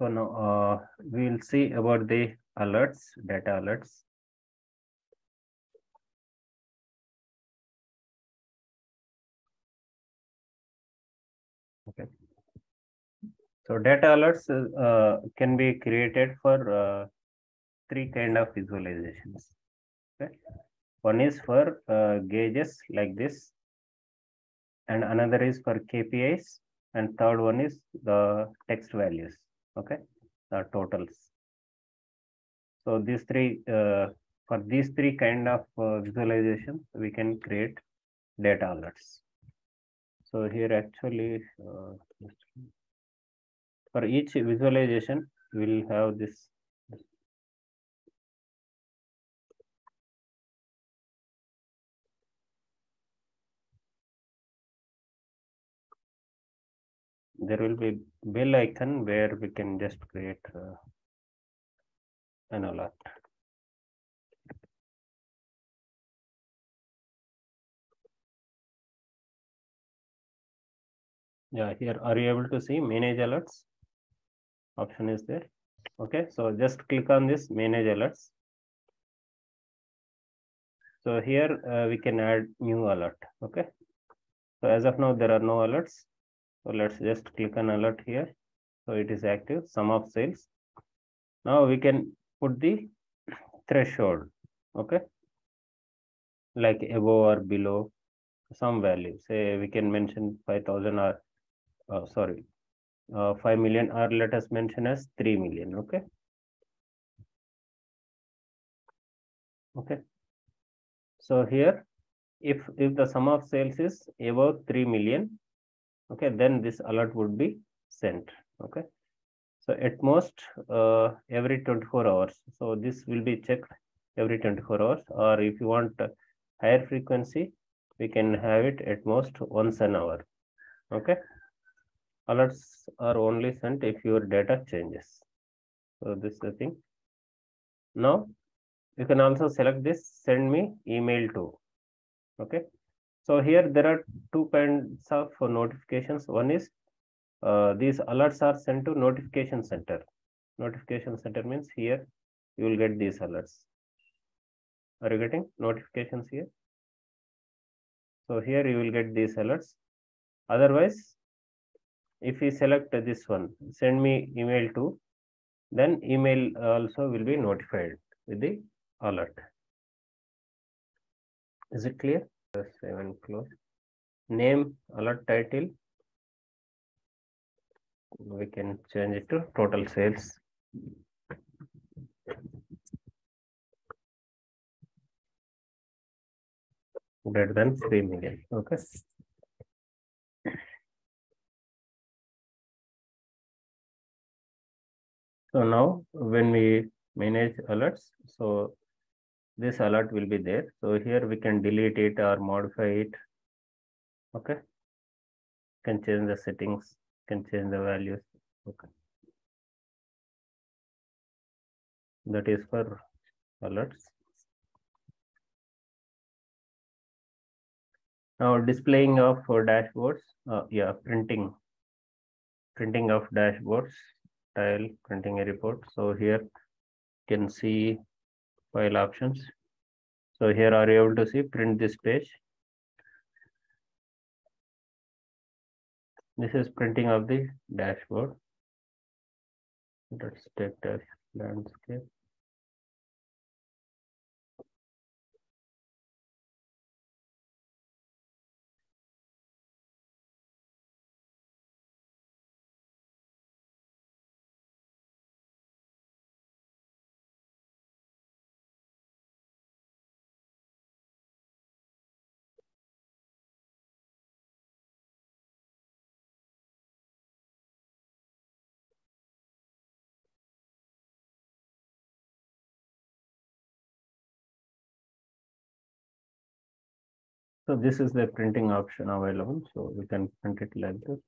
So now we will see about the alerts, data alerts. Okay. So data alerts can be created for three kind of visualizations. Okay. One is for gauges like this, and another is for KPIs, and third one is the text values. Okay, the totals. So these three, for these three kind of visualization, we can create data alerts. So here actually, for each visualization, we'll have this. There will be bell icon where we can just create an alert. Yeah, here are you able to see manage alerts? Option is there. Okay, so just click on this manage alerts. So here we can add new alert. Okay, so as of now there are no alerts. So let's just click on alert here. So it is active, sum of sales. Now we can put the threshold, okay? Like above or below some value. Say we can mention 5,000 or, sorry, 5 million or let us mention as 3 million, okay? Okay. So here, if the sum of sales is above 3 million, okay, then this alert would be sent. Okay, so at most every 24 hours. So this will be checked every 24 hours, or if you want higher frequency, we can have it at most once an hour. Okay, alerts are only sent if your data changes. So this is the thing. Now you can also select this send me email to. Okay. So here there are two kinds of notifications. One is these alerts are sent to notification center. Notification center means here you will get these alerts. Are you getting notifications here? So here you will get these alerts. Otherwise, if we select this one, send me email to, then email also will be notified with the alert. Is it clear? Save and close. Name, alert title, we can change it to total sales. Greater than 3 million. Okay. So now when we manage alerts, so this alert will be there. So here we can delete it or modify it. Okay. Can change the settings, can change the values. Okay. That is for alerts. Now displaying of dashboards. Yeah, printing. Printing of dashboards, tile, printing a report. So here you can see file options. So here are you able to see print this page. This is printing of the dashboard. Let's take the landscape. So this is the printing option available. So we can print it like this.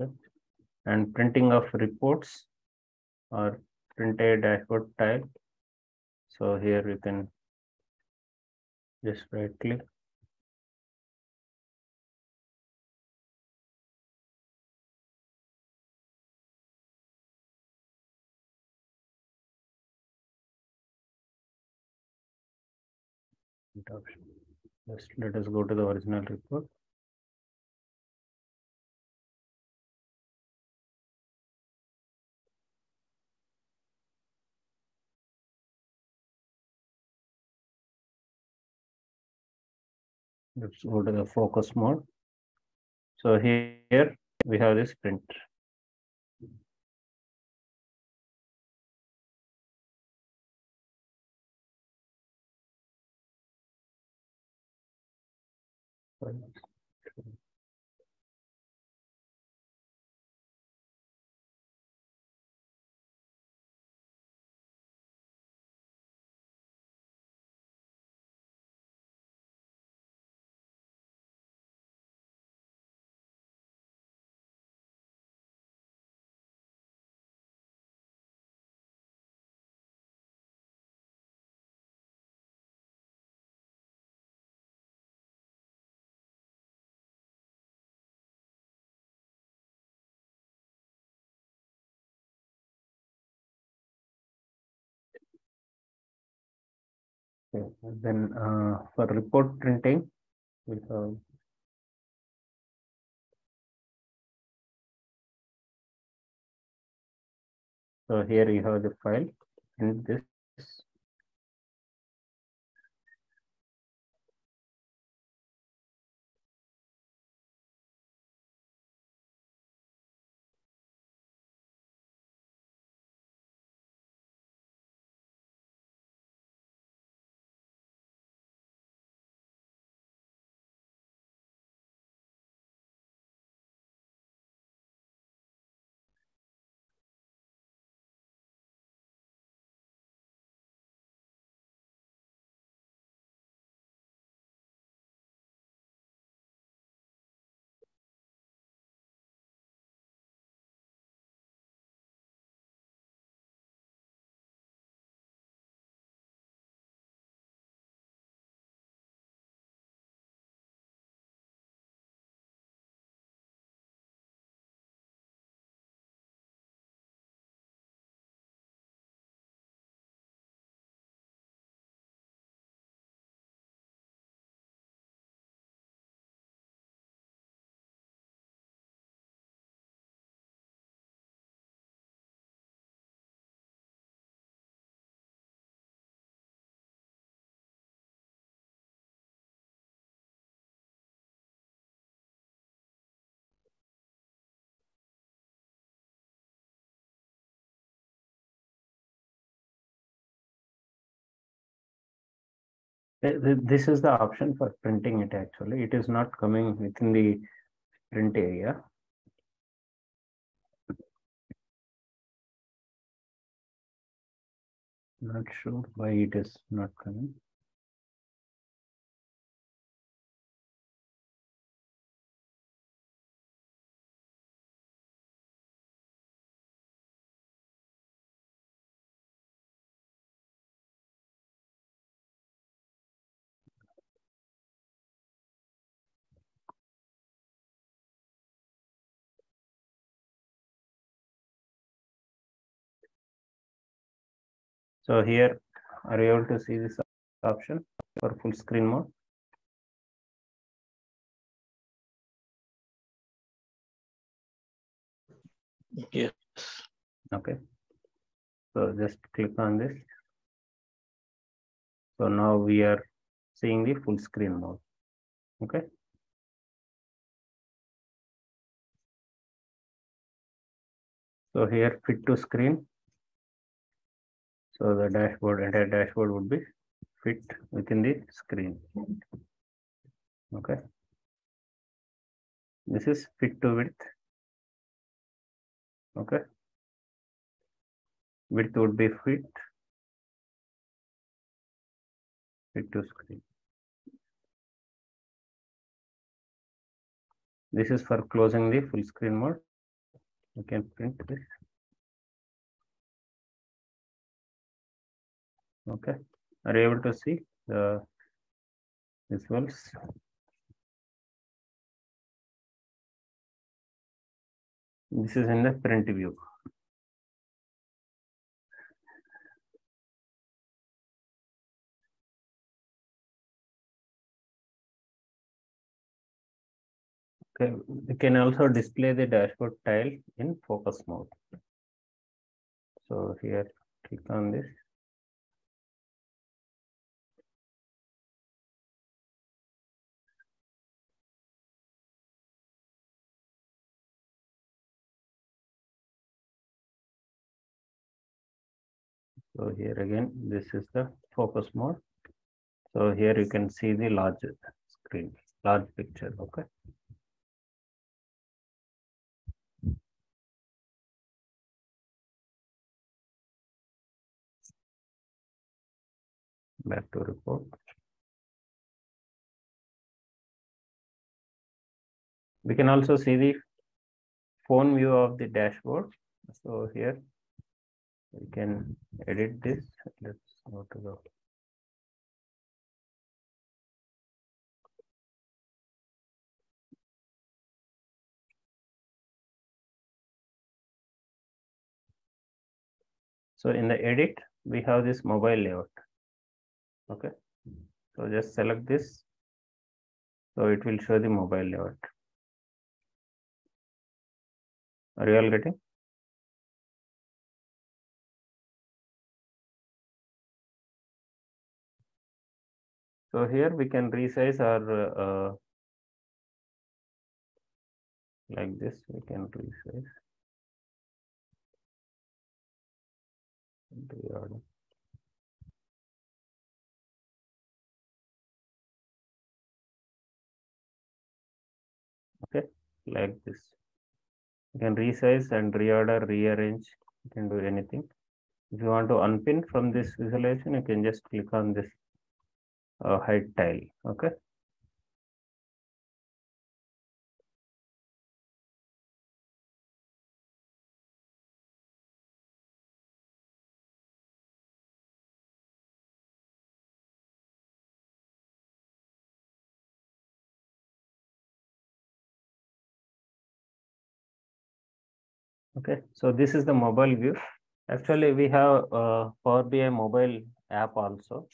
Okay. And printing of reports or print a dashboard tile. So here you can Just right click. Just let us go to the original report. Let's go to the focus mode. So here we have this print. Okay. Then for report printing, we have so here you have the file. Print this. This is the option for printing it actually. It is not coming within the print area. Not sure why it is not coming. So here, are you able to see this option for full screen mode? Yes. Okay. So just click on this. So now we are seeing the full screen mode. Okay. So here, fit to screen. So the dashboard, entire dashboard would be fit within the screen. Okay. This is fit to width. Okay. Width would be fit to screen. This is for closing the full screen mode. You can print this. Okay, are you able to see the results. This is in the print view. Okay, we can also display the dashboard tile in focus mode. So here, click on this. So here again, this is the focus mode. So here you can see the large screen, large picture, okay. Back to report. We can also see the phone view of the dashboard. So here we can edit this. Let's go to the so in the edit, we have this mobile layout. Okay, so just select this. So it will show the mobile layout. Are you all getting? So here we can resize our, like this, we can resize. Okay, like this. You can resize and reorder, rearrange. You can do anything. If you want to unpin from this visualization, you can just click on this hide tile. Okay. Okay, so this is the mobile view. Actually, we have Power BI mobile app also.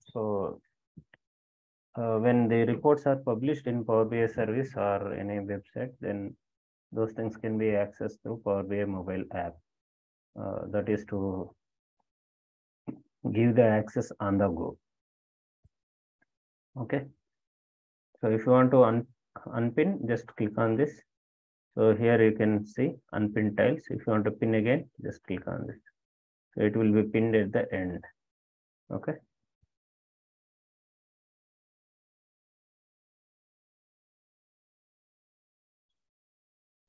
So when the reports are published in Power BI service or any website, then those things can be accessed through Power BI mobile app. That is to give the access on the go. Okay. So if you want to unpin, just click on this. So here you can see unpin tiles. If you want to pin again, just click on this. So it will be pinned at the end. Okay.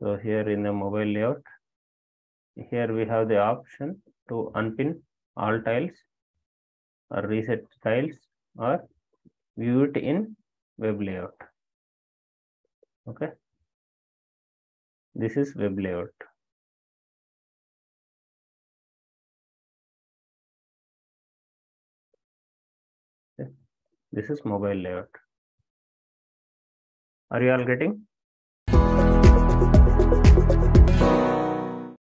So here in the mobile layout, here we have the option to unpin all tiles or reset tiles or view it in web layout. Okay. This is web layout. Okay. This is mobile layout. Are you all getting?